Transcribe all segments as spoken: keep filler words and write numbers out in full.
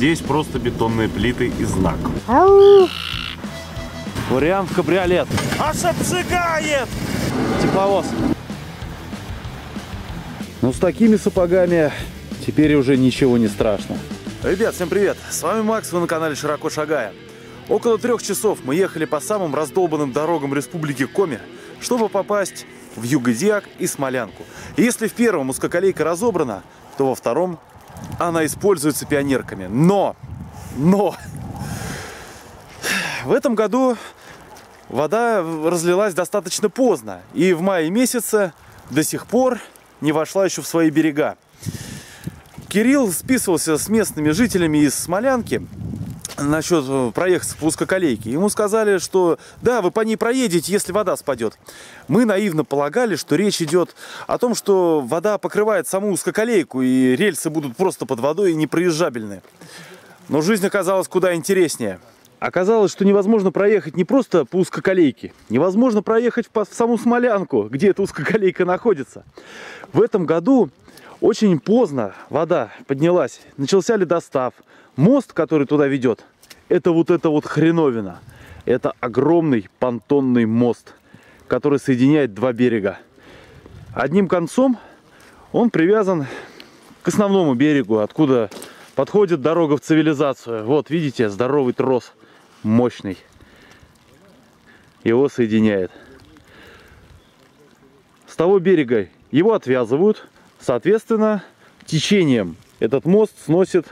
Здесь просто бетонные плиты и знак. Вариант кабриолет. Аж обжигает! Тепловоз. Ну, с такими сапогами теперь уже ничего не страшно. Ребят, всем привет! С вами Макс, вы на канале Широко Шагая. Около трех часов мы ехали по самым раздолбанным дорогам Республики Коми, чтобы попасть в Югодиак и Смолянку. И если в первом узкоколейка разобрана, то во втором она используется пионерками. Но! Но! В этом году вода разлилась достаточно поздно. И в мае месяце до сих пор не вошла еще в свои берега. Кирилл списывался с местными жителями из Смолянки насчет проехаться по узкоколейке. Ему сказали, что да, вы по ней проедете, если вода спадет. Мы наивно полагали, что речь идет о том, что вода покрывает саму узкоколейку, и рельсы будут просто под водой и непроезжабельны. Но жизнь оказалась куда интереснее. Оказалось, что невозможно проехать не просто по узкоколейке, невозможно проехать в саму Смолянку, где эта узкоколейка находится. В этом году очень поздно вода поднялась, начался ледостав. Мост, который туда ведет, это вот эта вот хреновина. Это огромный понтонный мост, который соединяет два берега. Одним концом он привязан к основному берегу, откуда подходит дорога в цивилизацию. Вот, видите, здоровый трос, мощный. Его соединяет. С того берега его отвязывают. Соответственно, течением этот мост сносит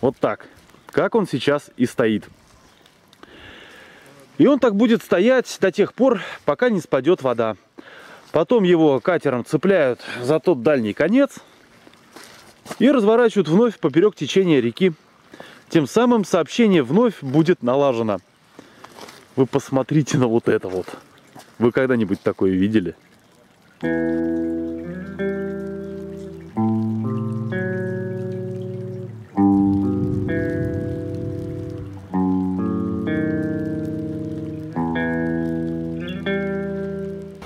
вот так, как он сейчас и стоит. И он так будет стоять до тех пор, пока не спадет вода. Потом его катером цепляют за тот дальний конец и разворачивают вновь поперек течения реки. Тем самым сообщение вновь будет налажено. Вы посмотрите на вот это вот. Вы когда-нибудь такое видели?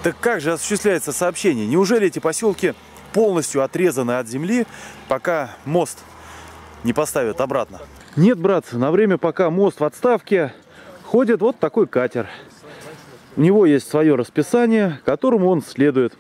Так как же осуществляется сообщение? Неужели эти поселки полностью отрезаны от земли, пока мост не поставят обратно? Нет, братцы, на время, пока мост в отставке, ходит вот такой катер. У него есть свое расписание, которому он следует.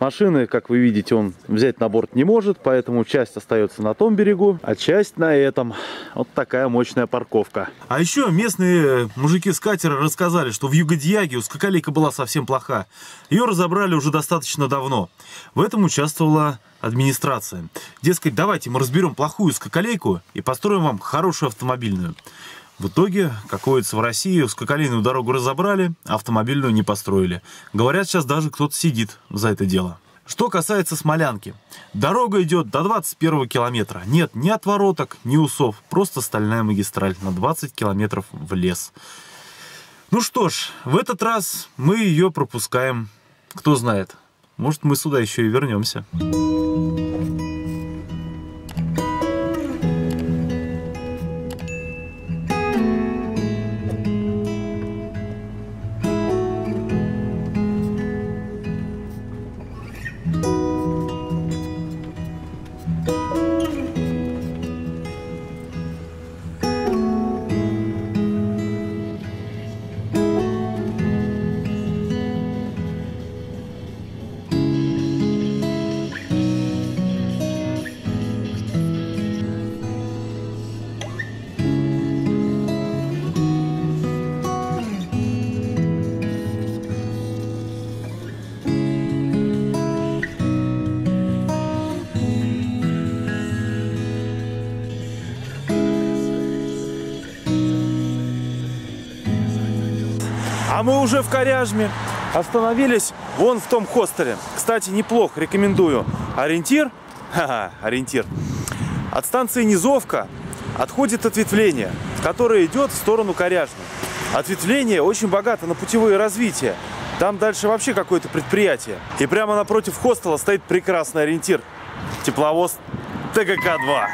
Машины, как вы видите, он взять на борт не может, поэтому часть остается на том берегу, а часть на этом. Вот такая мощная парковка. А еще местные мужики с катера рассказали, что в Югодиаке узкоколейка была совсем плоха. Ее разобрали уже достаточно давно. В этом участвовала администрация. Дескать, давайте мы разберем плохую узкоколейку и построим вам хорошую автомобильную. В итоге, как водится в России, узкоколейную дорогу разобрали, автомобильную не построили. Говорят, сейчас даже кто-то сидит за это дело. Что касается Смолянки. Дорога идет до двадцать первого километра. Нет ни отвороток, ни усов. Просто стальная магистраль на двадцать километров в лес. Ну что ж, в этот раз мы ее пропускаем. Кто знает, может, мы сюда еще и вернемся. А мы уже в Коряжме, остановились вон в том хостеле. Кстати, неплохо, рекомендую. Ориентир, ха-ха, ориентир. От станции Низовка отходит ответвление, которое идет в сторону Коряжмы. Ответвление очень богато на путевое развитие. Там дальше вообще какое-то предприятие. И прямо напротив хостела стоит прекрасный ориентир. Тепловоз тэ гэ ка два.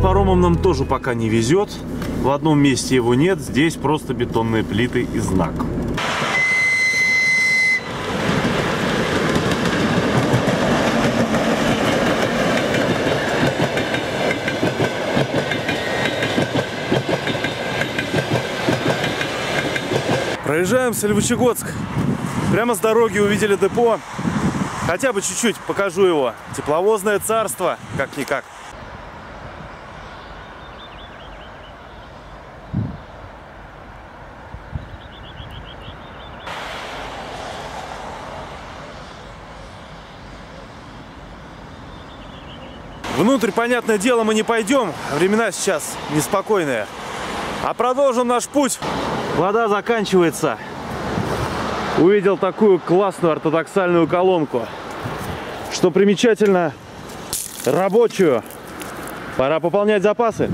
паромом нам тоже пока не везет. В одном месте его нет, здесь просто бетонные плиты и знак. Проезжаем Сольвычегодск. Прямо с дороги увидели депо. Хотя бы чуть-чуть покажу его. Тепловозное царство, как-никак. Внутрь, понятное дело, мы не пойдем. Времена сейчас неспокойные. А продолжим наш путь. Вода заканчивается. Увидел такую классную ортодоксальную колонку. Что примечательно, рабочую. Пора пополнять запасы.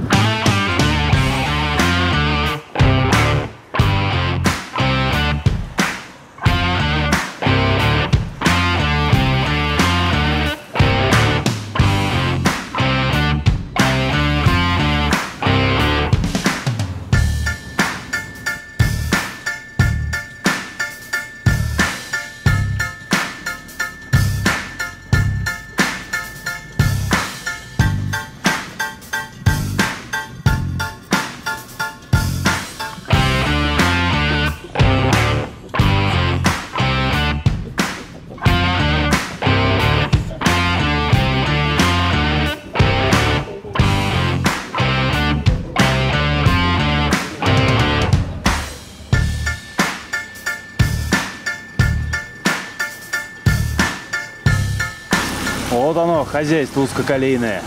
Вот оно, хозяйство узкоколейное.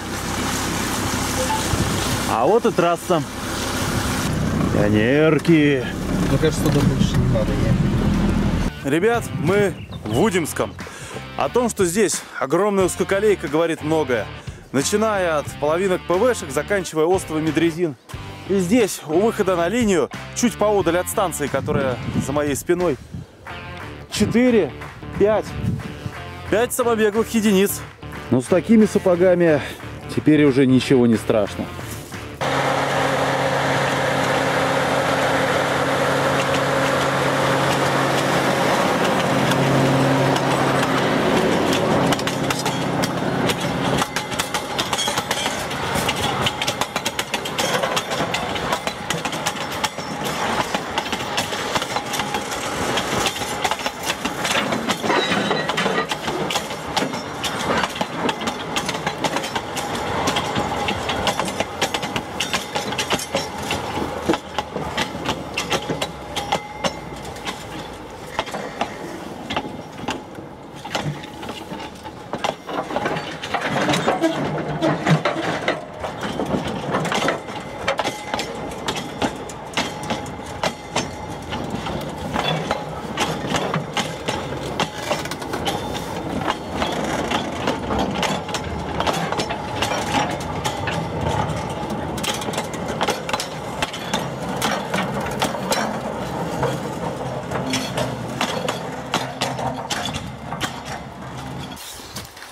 А вот и трасса. Пионерки. Мне кажется, туда больше не надо. Я. Ребят, мы в Удимском. О том, что здесь огромная узкоколейка, говорит многое. Начиная от половинок ПВшек, заканчивая островами дрезин. И здесь, у выхода на линию, чуть поодаль от станции, которая за моей спиной, четыре, пять. пять самобеглых единиц. Ну, с такими сапогами теперь уже ничего не страшно.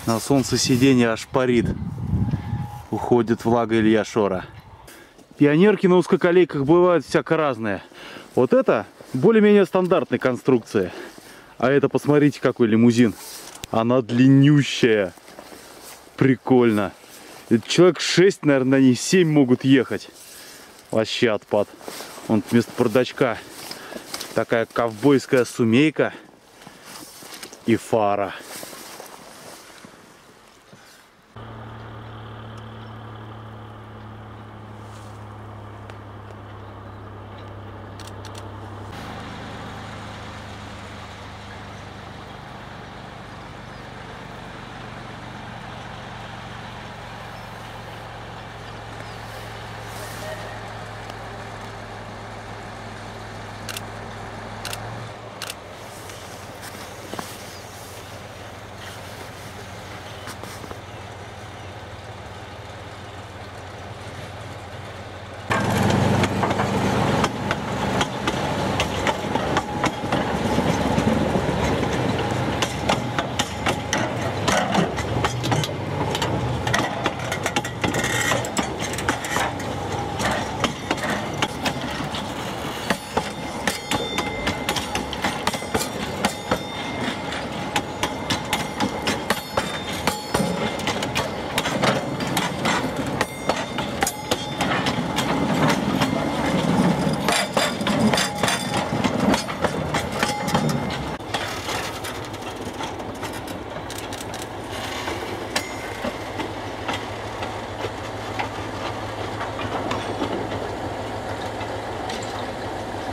На солнце сиденье аж парит. Уходит влага Илья Шора. Пионерки на узкоколейках бывают всяко разные. Вот это более-менее стандартной конструкции. А это, посмотрите, какой лимузин. Она длиннющая. Прикольно. Человек шесть, наверное, на ней семь могут ехать. Вообще отпад. Вон вместо бардачка такая ковбойская сумейка и фара.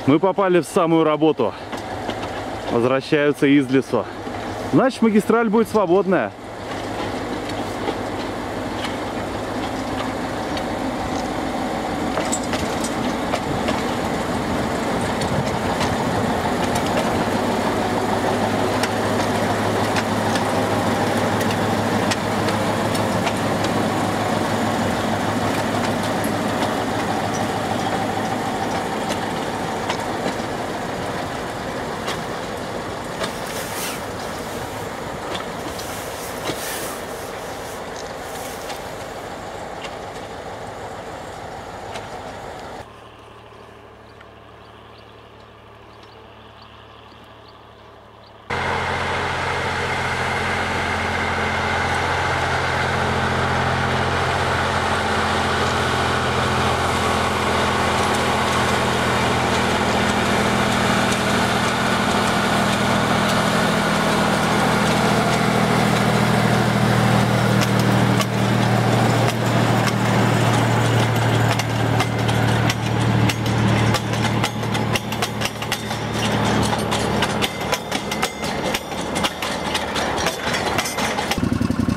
Мы попали в самую работу. Возвращаются из лесу. Значит, магистраль будет свободная.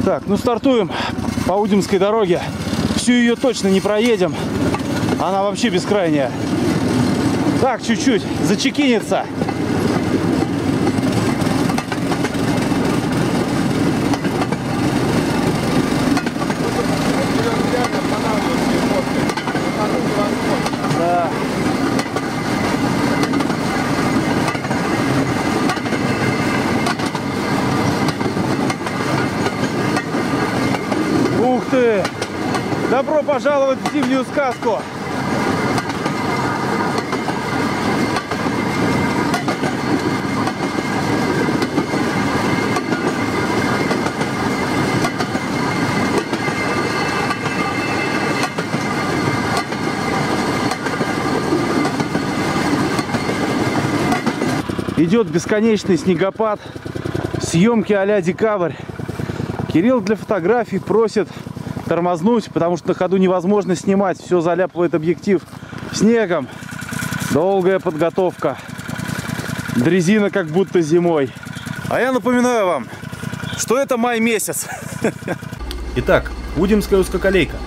Так, ну стартуем по Удимской дороге. Всю ее точно не проедем. Она вообще бескрайняя. Так, чуть-чуть зачекинется. Добро пожаловать в зимнюю сказку! Идет бесконечный снегопад, съемки а-ля декабрь. Кирилл для фотографий просит тормознуть, потому что на ходу невозможно снимать, все заляпывает объектив снегом. Долгая подготовка, дрезина как будто зимой. А я напоминаю вам, что это май месяц. Итак, Удимская узкоколейка.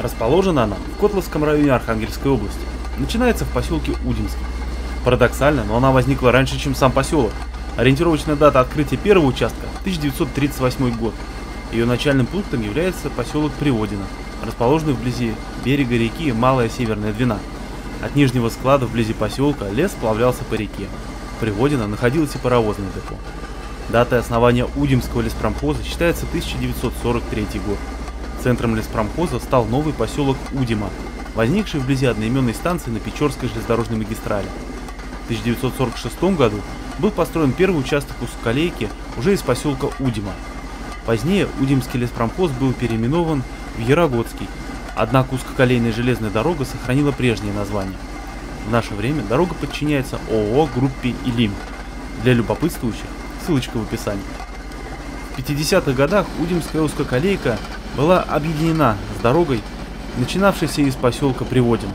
Расположена она в Котловском районе Архангельской области. Начинается в поселке Удинск. Парадоксально, но она возникла раньше, чем сам поселок. Ориентировочная дата открытия первого участка – тысяча девятьсот тридцать восьмой год. Ее начальным пунктом является поселок Приводино, расположенный вблизи берега реки Малая Северная Двина. От нижнего склада вблизи поселка лес сплавлялся по реке. В Приводино находилось и паровозное депо. Датой основания Удимского леспромхоза считается тысяча девятьсот сорок третий год. Центром леспромхоза стал новый поселок Удима, возникший вблизи одноименной станции на Печорской железнодорожной магистрали. В тысяча девятьсот сорок шестом году был построен первый участок узкоколейки уже из поселка Удима. Позднее Удимский леспромхоз был переименован в Ярогодский, однако узкоколейная железная дорога сохранила прежнее название. В наше время дорога подчиняется ООО «Группе ИЛИМ». Для любопытствующих ссылочка в описании. В пятидесятых годах Удимская узкоколейка была объединена с дорогой, начинавшейся из поселка Приводино.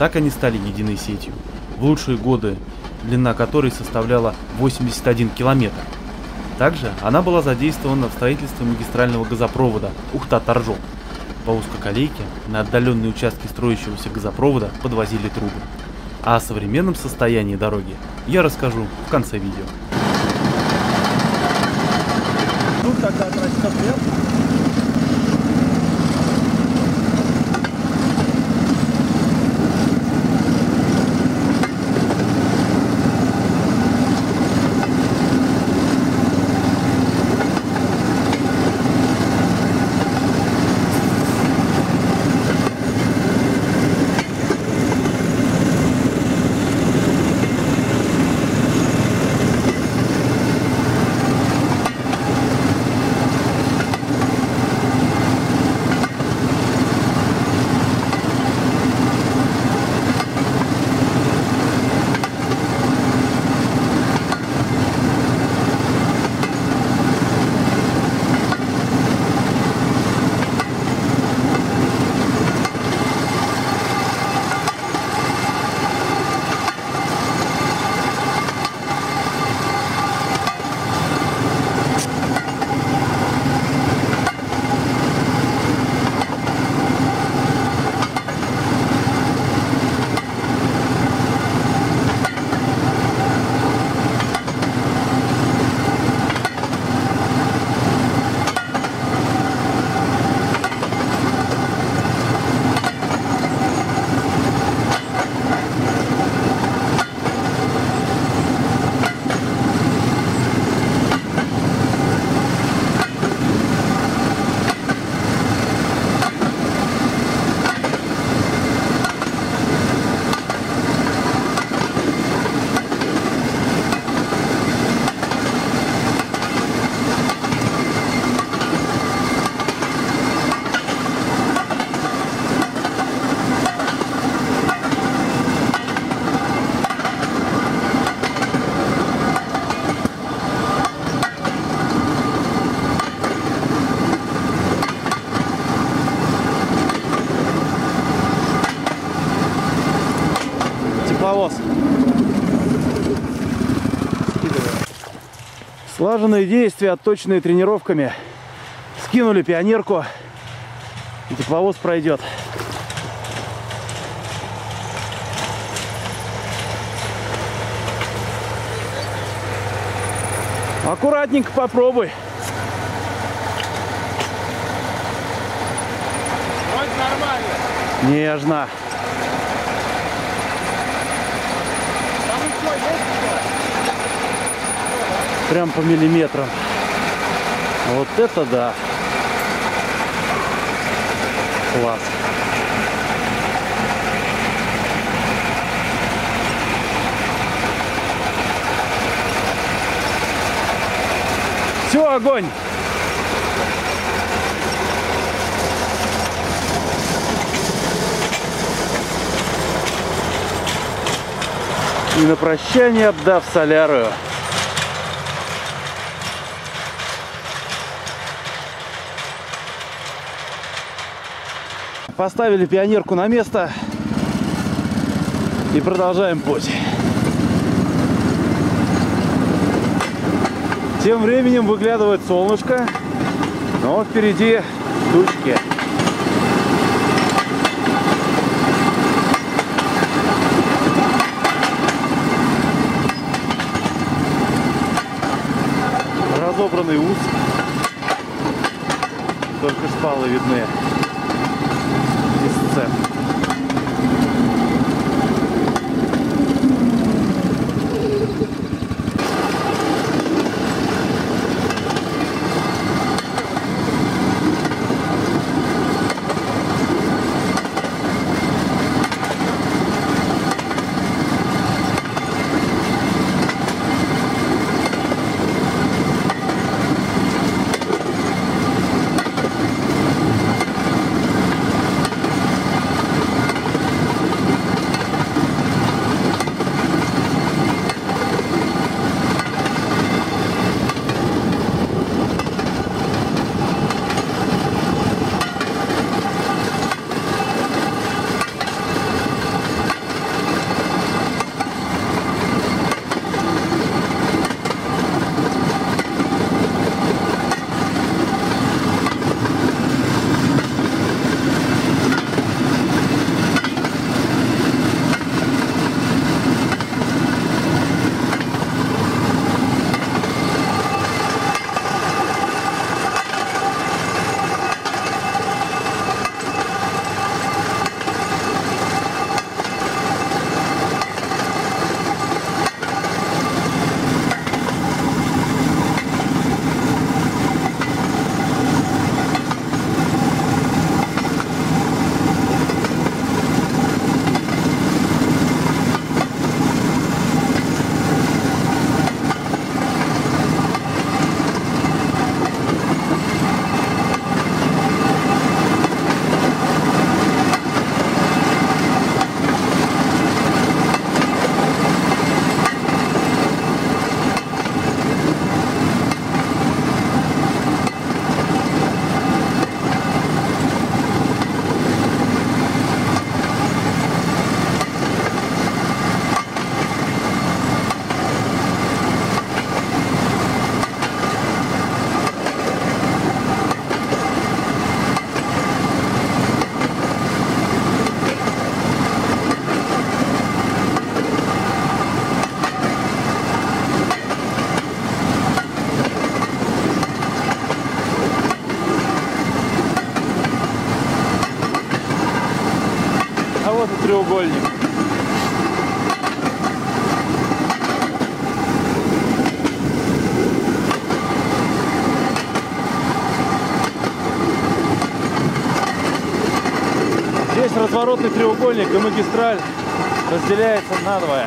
Так они стали единой сетью, в лучшие годы длина которой составляла восемьдесят один километр. Также она была задействована в строительстве магистрального газопровода Ухта-Торжок. По узкоколейке на отдаленные участки строящегося газопровода подвозили трубы. А о современном состоянии дороги я расскажу в конце видео. навоз. Скидываем. Слаженные действия, отточенные тренировками. Скинули пионерку, и тепловоз пройдет. Аккуратненько попробуй. Вроде нормально. Нежно. Там еще есть? Прям по миллиметрам. Вот это да. Класс. Все, огонь! И на прощание обдав солярую. Поставили пионерку на место и продолжаем путь. Тем временем выглядывает солнышко, но впереди тучки. Разобранный ус, только шпалы видны из цепь. Треугольник. Здесь разворотный треугольник, и магистраль разделяется надвое.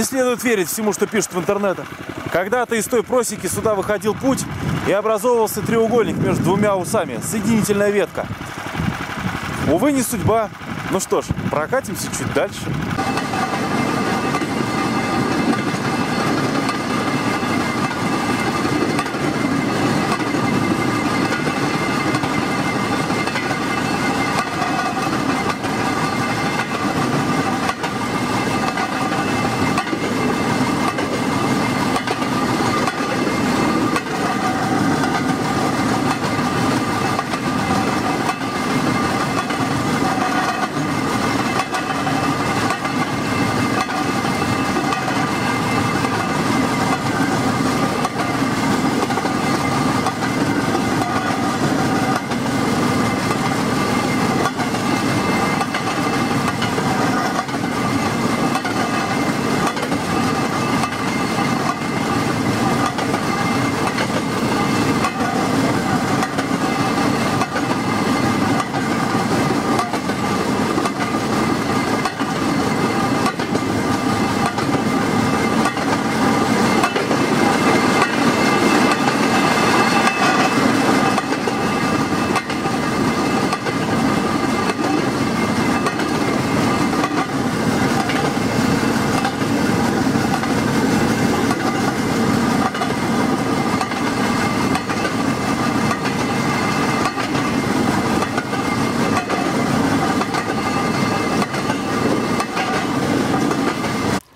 Не следует верить всему, что пишут в интернетах. Когда-то из той просеки сюда выходил путь и образовывался треугольник между двумя усами, соединительная ветка. Увы, не судьба. Ну что ж, прокатимся чуть дальше.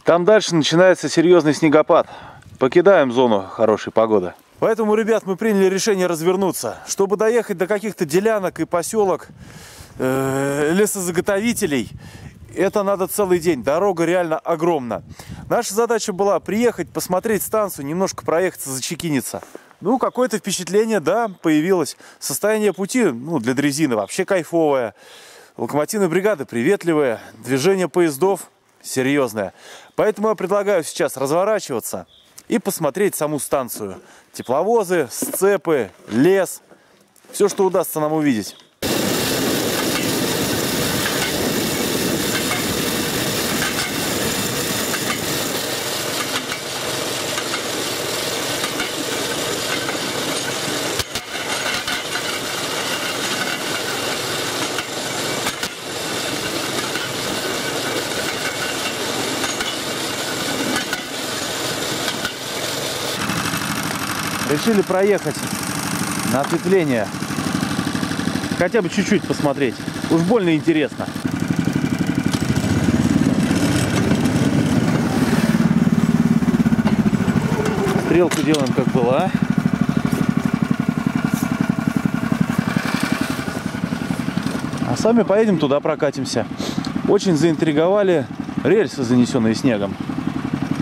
Там дальше начинается серьезный снегопад. Покидаем зону хорошей погоды. Поэтому, ребят, мы приняли решение развернуться. Чтобы доехать до каких-то делянок и поселок э, лесозаготовителей, это надо целый день. Дорога реально огромна. Наша задача была приехать, посмотреть станцию, немножко проехаться, зачекиниться. Ну, какое-то впечатление, да, появилось. Состояние пути, ну, для дрезины вообще кайфовое. Локомотивные бригады приветливые, движение поездов серьезное. Поэтому я предлагаю сейчас разворачиваться и посмотреть саму станцию. Тепловозы, сцепы, лес. Все, что удастся нам увидеть. Решили проехать на ответвление, хотя бы чуть-чуть посмотреть, уж больно интересно. Стрелку делаем как была. А сами поедем туда, прокатимся. Очень заинтриговали рельсы, занесенные снегом.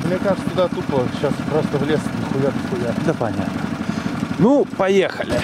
Мне кажется, туда тупо сейчас просто в лес нихуя-нихуя. Да понятно. Ну, поехали.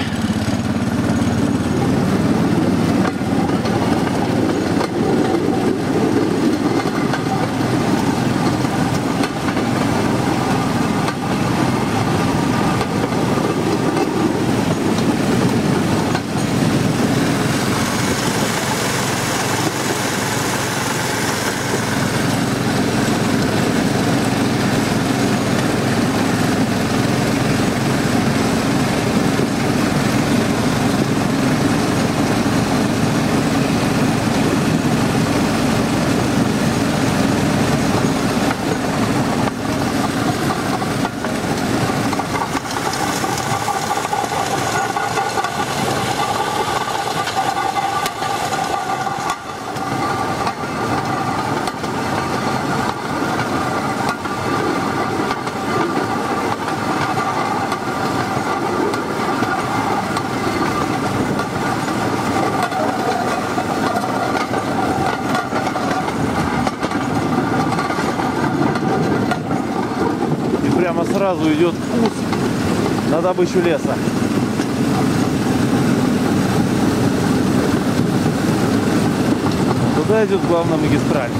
Сразу идет ус на добычу леса. Туда идет главная магистраль.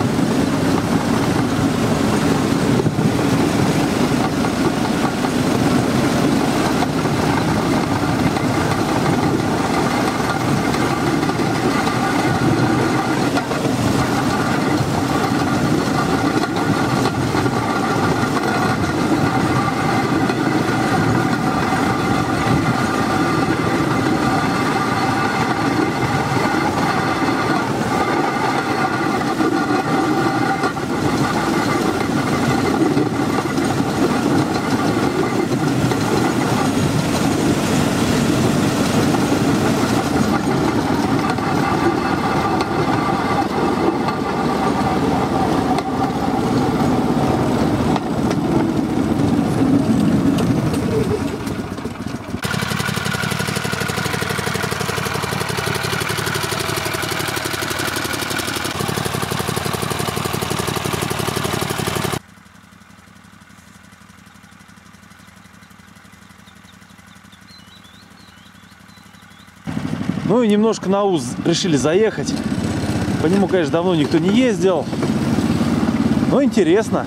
Ну и немножко на УЗ решили заехать. По нему, конечно, давно никто не ездил. Но интересно.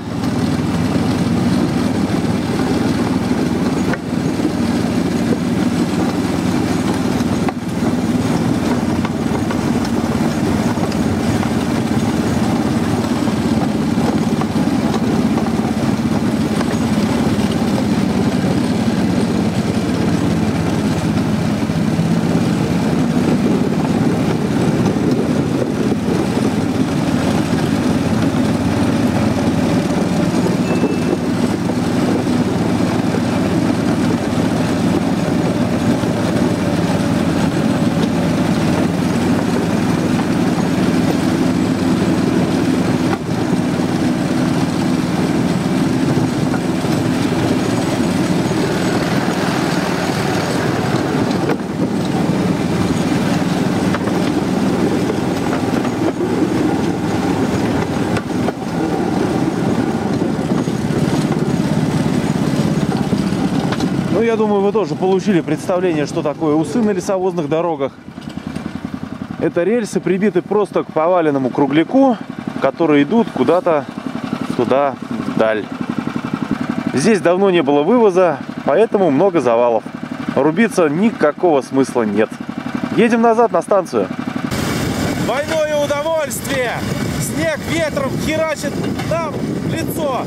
Я думаю, вы тоже получили представление, что такое усы на лесовозных дорогах. Это рельсы прибиты просто к поваленному кругляку, которые идут куда-то туда вдаль. Здесь давно не было вывоза, поэтому много завалов. Рубиться никакого смысла нет. Едем назад на станцию. Двойное удовольствие! Снег ветром херачит нам в лицо.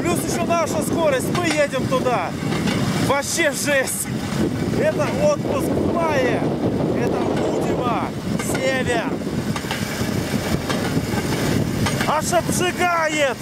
Плюс еще наша скорость, мы едем туда. Вообще жесть! Это отпуск в мае! Это Удима! Север! Аж обжигает!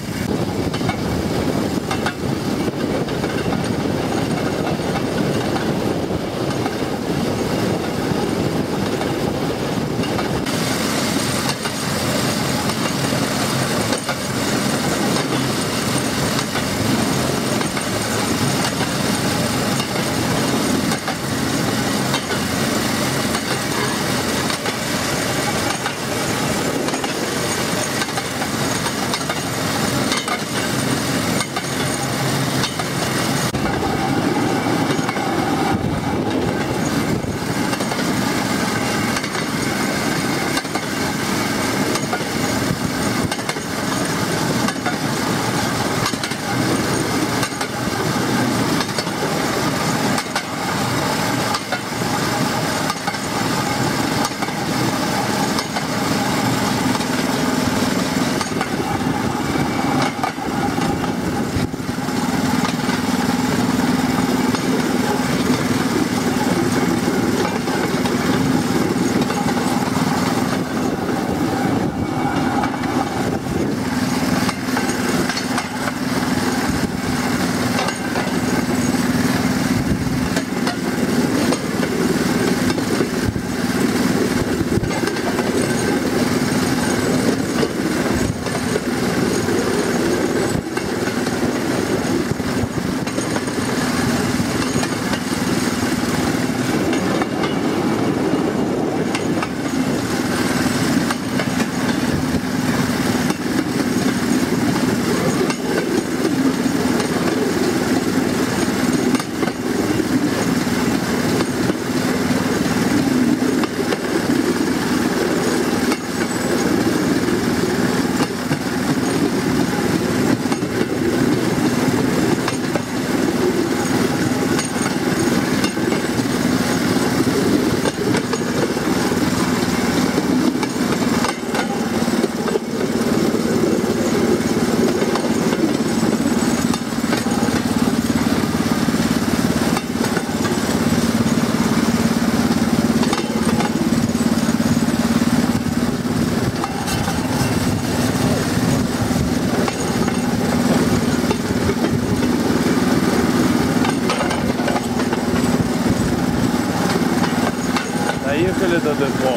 Доехали до депо.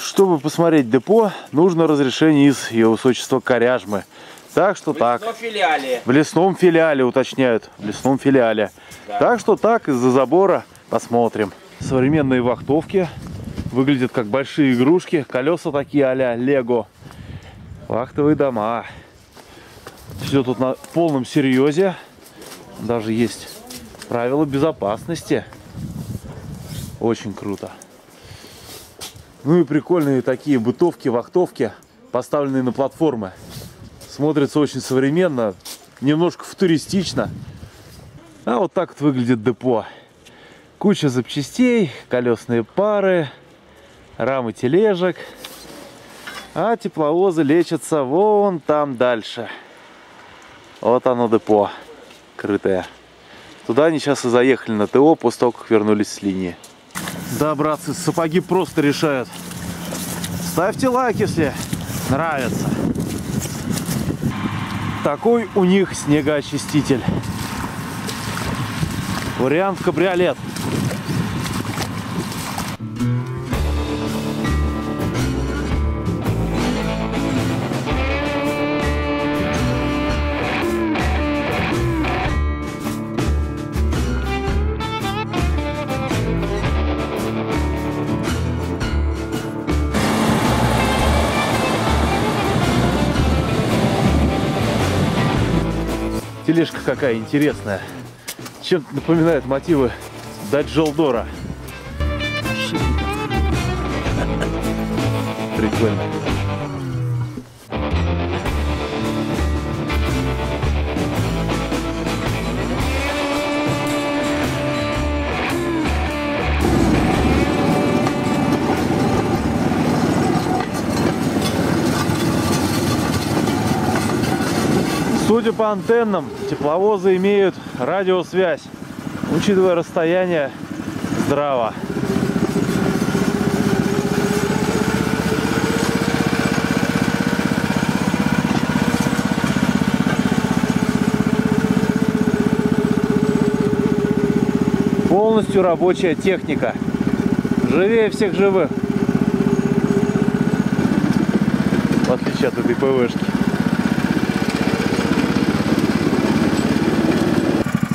Чтобы посмотреть депо, нужно разрешение из Ее Высочества Коряжмы. Так что в так. В лесном филиале. В лесном филиале, уточняют. В лесном филиале. Да. Так что так, из-за забора посмотрим. Современные вахтовки. Выглядят как большие игрушки. Колеса такие а-ля Лего. Вахтовые дома. Все тут на полном серьезе. Даже есть правила безопасности. Очень круто. Ну и прикольные такие бытовки, вахтовки, поставленные на платформы. Смотрится очень современно, немножко футуристично. А вот так вот выглядит депо. Куча запчастей, колесные пары, рамы тележек. А тепловозы лечатся вон там дальше. Вот оно депо, крытое. Туда они сейчас и заехали на ТО, после того, как вернулись с линии. Да, братцы, сапоги просто решают. Ставьте лайк, если нравится. Такой у них снегоочиститель. Вариант кабриолет. Тележка какая интересная. Чем-то напоминает мотивы Даджолдора. Прикольно. Судя по антеннам, тепловозы имеют радиосвязь, учитывая расстояние, здраво. Полностью рабочая техника. Живее всех живых. В отличие от этой ПВшки.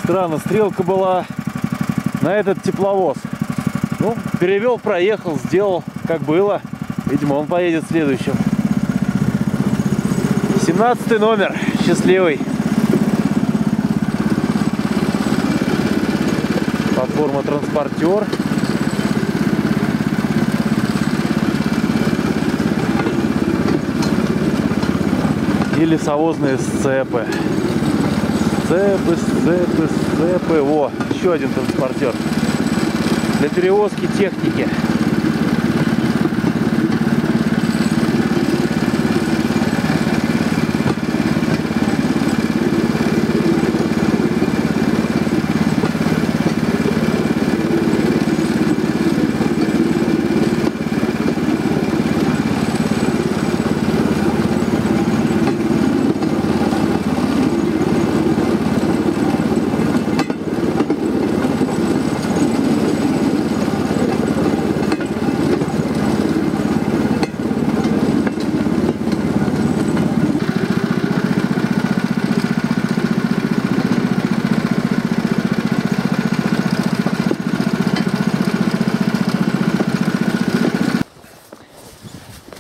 Странно, стрелка была на этот тепловоз. Ну, перевел, проехал, сделал, как было. Видимо, он поедет следующим. семнадцатый номер, счастливый. Платформа транспортер. И лесовозные сцепы. Сцепы, сцепы, сцепы. О, еще один транспортер. Для перевозки техники.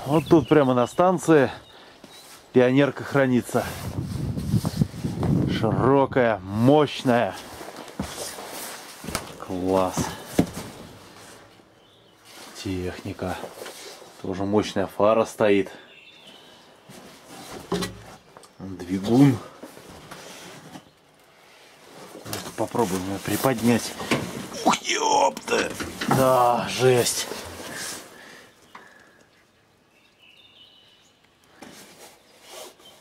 Вот тут прямо на станции пионерка хранится. Широкая, мощная. Класс. Техника. Тоже мощная фара стоит. Двигун. Попробуем ее приподнять. Ух, ёпта! Да, жесть.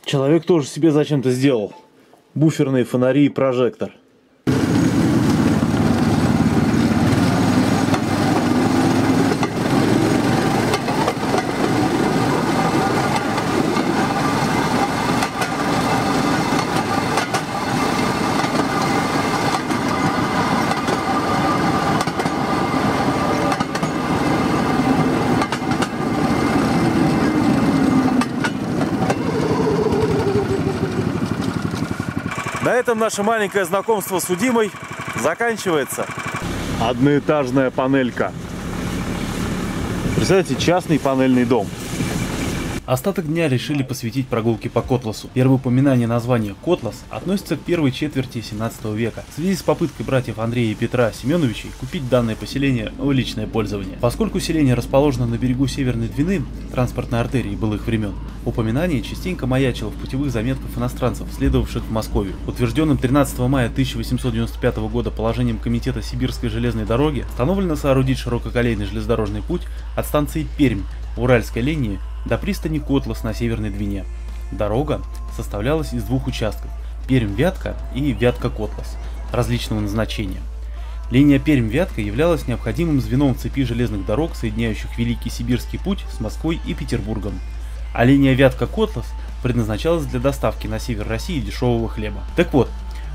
Человек тоже себе зачем-то сделал. Буферные фонари и прожектор. На этом наше маленькое знакомство с Удимой заканчивается. Одноэтажная панелька. Представляете, частный панельный дом. Остаток дня решили посвятить прогулке по Котласу. Первое упоминание названия «Котлас» относится к первой четверти семнадцатого века. В связи с попыткой братьев Андрея и Петра Семеновичей купить данное поселение в личное пользование. Поскольку селение расположено на берегу Северной Двины, транспортной артерии былых времен, упоминание частенько маячило в путевых заметках иностранцев, следовавших в Москве. Утвержденным тринадцатого мая тысяча восемьсот девяносто пятого года положением Комитета Сибирской железной дороги установлено соорудить ширококолейный железнодорожный путь от станции Пермь Уральской линии до пристани Котлас на Северной Двине. Дорога составлялась из двух участков – Пермь-Вятка и Вятка-Котлас, различного назначения. Линия Пермь-Вятка являлась необходимым звеном цепи железных дорог, соединяющих Великий Сибирский путь с Москвой и Петербургом, а линия Вятка-Котлас предназначалась для доставки на север России дешевого хлеба. Так вот,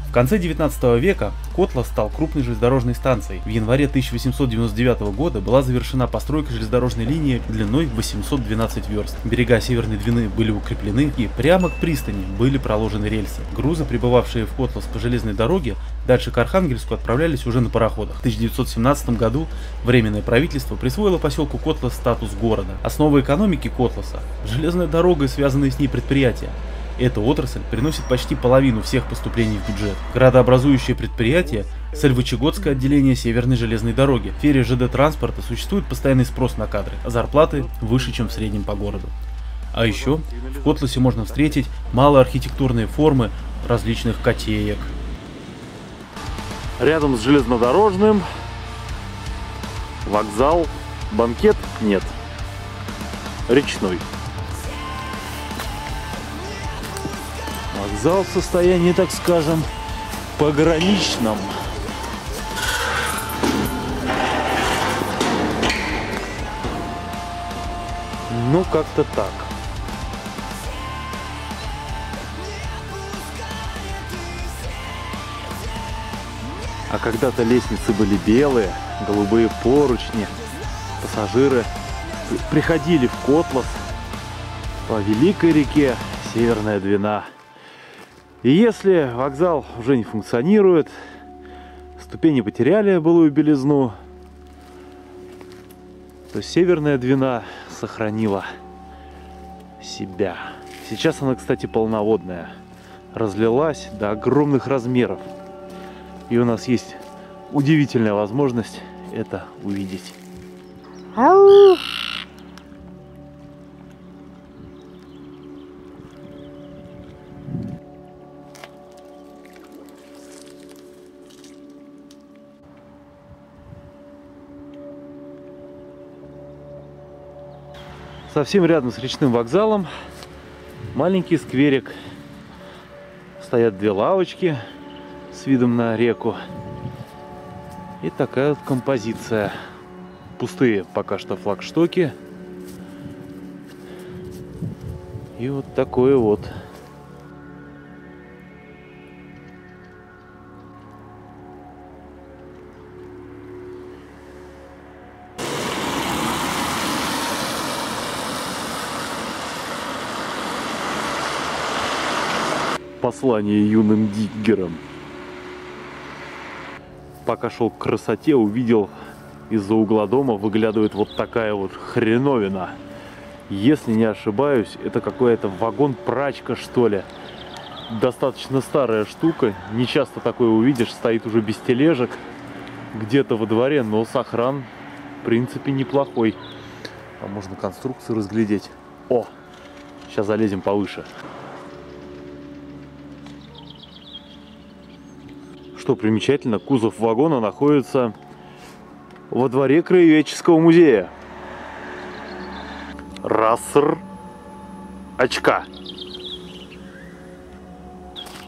в конце девятнадцатого века Котлас стал крупной железнодорожной станцией. В январе тысяча восемьсот девяносто девятого года была завершена постройка железнодорожной линии длиной восемьсот двенадцать верст. Берега Северной Двины были укреплены и прямо к пристани были проложены рельсы. Грузы, прибывавшие в Котлас по железной дороге, дальше к Архангельску отправлялись уже на пароходах. В тысяча девятьсот семнадцатом году Временное правительство присвоило поселку Котлас статус города. Основа экономики Котласа – железная дорога и связанные с ней предприятия. Эта отрасль приносит почти половину всех поступлений в бюджет. Градообразующее предприятие – Сольвычегодское отделение Северной железной дороги. В сфере ЖД-транспорта существует постоянный спрос на кадры, а зарплаты выше, чем в среднем по городу. А еще в Котласе можно встретить малоархитектурные формы различных котеек. Рядом с железнодорожным вокзал, банкет нет, речной. Вокзал в состоянии, так скажем, пограничном. Ну, как-то так. А когда-то лестницы были белые, голубые поручни. Пассажиры приходили в Котлас по великой реке Северная Двина. И если вокзал уже не функционирует, ступени потеряли былую белизну, то Северная Двина сохранила себя. Сейчас она, кстати, полноводная, разлилась до огромных размеров. И у нас есть удивительная возможность это увидеть. Ау! Совсем рядом с речным вокзалом маленький скверик. Стоят две лавочки с видом на реку. И такая вот композиция. Пустые пока что флагштоки. И вот такое вот. Послание юным диггерам. Пока шел к красоте, увидел, из-за угла дома выглядывает вот такая вот хреновина. Если не ошибаюсь, это какой-то вагон-прачка, что ли. Достаточно старая штука, не часто такое увидишь, стоит уже без тележек где-то во дворе, но сохран в принципе неплохой. А можно конструкцию разглядеть. О, сейчас залезем повыше. Что примечательно, кузов вагона находится во дворе Краеведческого музея. Раср очка.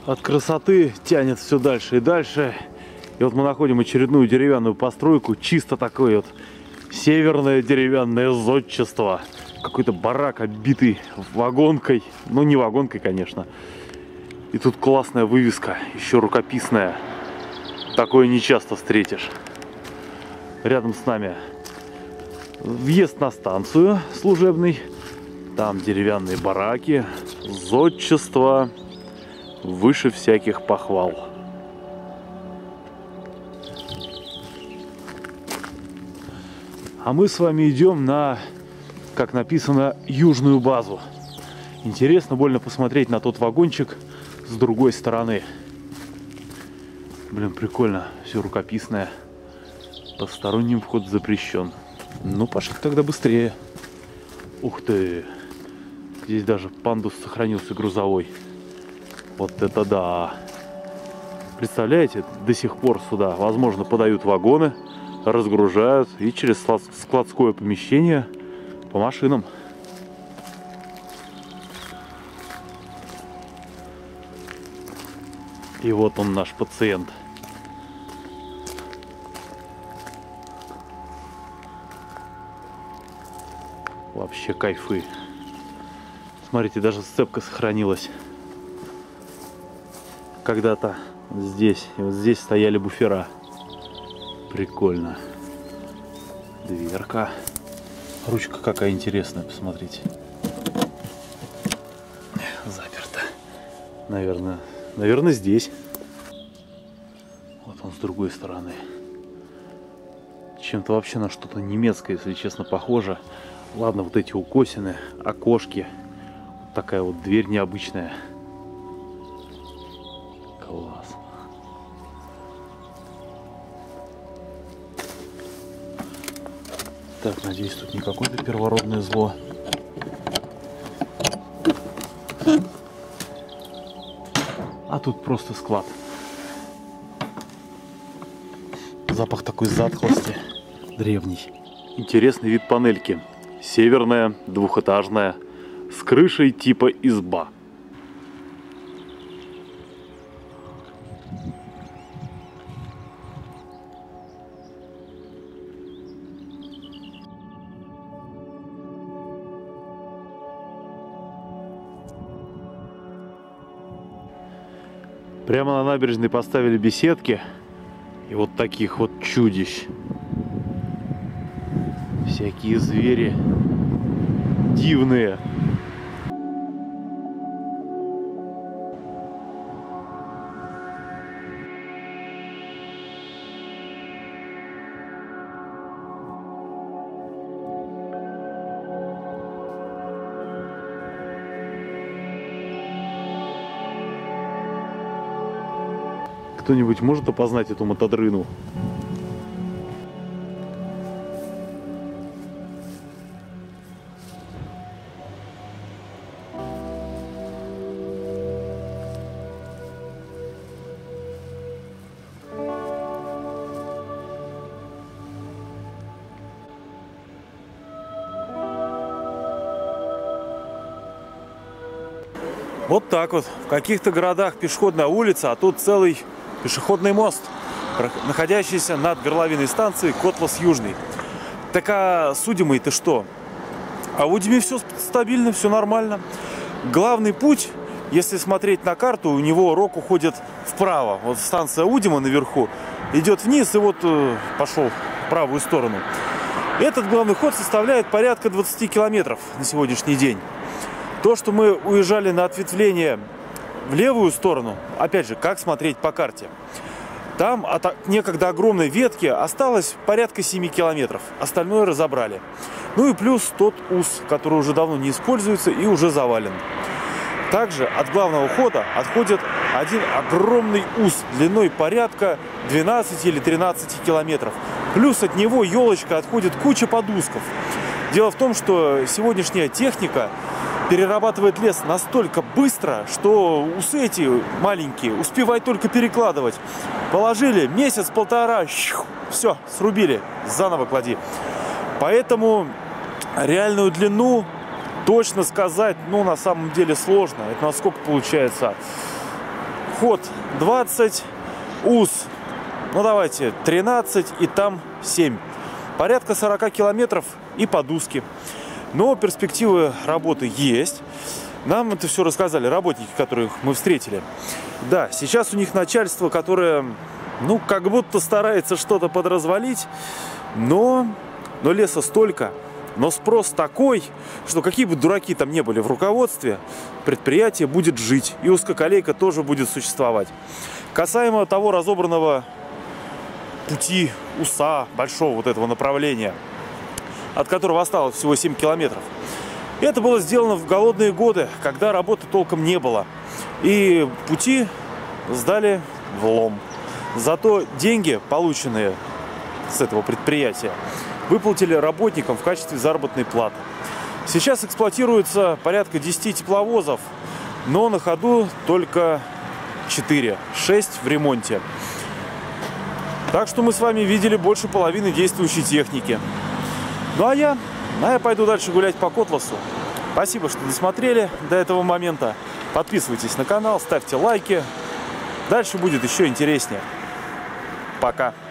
От красоты тянет все дальше и дальше. И вот мы находим очередную деревянную постройку. Чисто такое вот северное деревянное зодчество. Какой-то барак, оббитый вагонкой. Ну, не вагонкой, конечно. И тут классная вывеска, еще рукописная. Такое не часто встретишь. Рядом с нами въезд на станцию служебный. Там деревянные бараки, зодчество, выше всяких похвал. А мы с вами идем на, как написано, южную базу. Интересно, больно посмотреть на тот вагончик с другой стороны. Блин, прикольно, все рукописное. Посторонним вход запрещен. Ну, пошли тогда быстрее. Ух ты! Здесь даже пандус сохранился грузовой. Вот это да! Представляете, до сих пор сюда, возможно, подают вагоны, разгружают и через складское помещение по машинам. И вот он, наш пациент. Вообще кайфы. Смотрите, даже сцепка сохранилась. Когда-то здесь и вот здесь стояли буфера. Прикольно. Дверка. Ручка какая интересная, посмотрите. Заперта. Наверное, наверное, здесь. Вот он с другой стороны. Чем-то вообще на что-то немецкое, если честно, похоже. Ладно, вот эти укосины, окошки. Вот такая вот дверь необычная. Класс. Так, надеюсь, тут не какое-то первородное зло. А тут просто склад. Запах такой затхлости. Древний. Интересный вид панельки. Северная, двухэтажная, с крышей типа изба. Прямо на набережной поставили беседки и вот таких вот чудищ. Всякие звери дивные. Кто-нибудь может опознать эту мотодрыну? Вот так вот. В каких-то городах пешеходная улица, а тут целый пешеходный мост, находящийся над горловиной станции Котлас Южный. Так а с Удимой-то что? А в Удиме все стабильно, все нормально. Главный путь, если смотреть на карту, у него рог уходит вправо. Вот станция Удима наверху идет вниз и вот пошел в правую сторону. Этот главный ход составляет порядка двадцати километров на сегодняшний день. То, что мы уезжали на ответвление в левую сторону, опять же, как смотреть по карте. Там от некогда огромной ветки осталось порядка семи километров. Остальное разобрали. Ну и плюс тот ус, который уже давно не используется и уже завален. Также от главного хода отходит один огромный ус длиной порядка двенадцати или тринадцати километров. Плюс от него елочка отходит куча подусков. Дело в том, что сегодняшняя техника перерабатывает лес настолько быстро, что усы эти маленькие успевают только перекладывать. Положили месяц-полтора, все, срубили, заново клади. Поэтому реальную длину точно сказать, ну, на самом деле сложно. Это насколько получается? Ход двадцать, ус, ну, давайте, тринадцать и там семь. Порядка сорока километров и подузки. Но перспективы работы есть. Нам это все рассказали работники, которых мы встретили. Да, сейчас у них начальство, которое, ну, как будто старается что-то подразвалить, но, но леса столько, Но спрос такой, что какие бы дураки там не были в руководстве, предприятие будет жить. И узкоколейка тоже будет существовать. Касаемо того разобранного пути УСА, большого вот этого направления, от которого осталось всего семь километров. Это было сделано в голодные годы, когда работы толком не было. И пути сдали влом. Зато деньги, полученные с этого предприятия, выплатили работникам в качестве заработной платы. Сейчас эксплуатируется порядка десяти тепловозов, но на ходу только четыре, шесть в ремонте. Так что мы с вами видели больше половины действующей техники. Ну а я, а я пойду дальше гулять по Котласу. Спасибо, что досмотрели до этого момента. Подписывайтесь на канал, ставьте лайки. Дальше будет еще интереснее. Пока.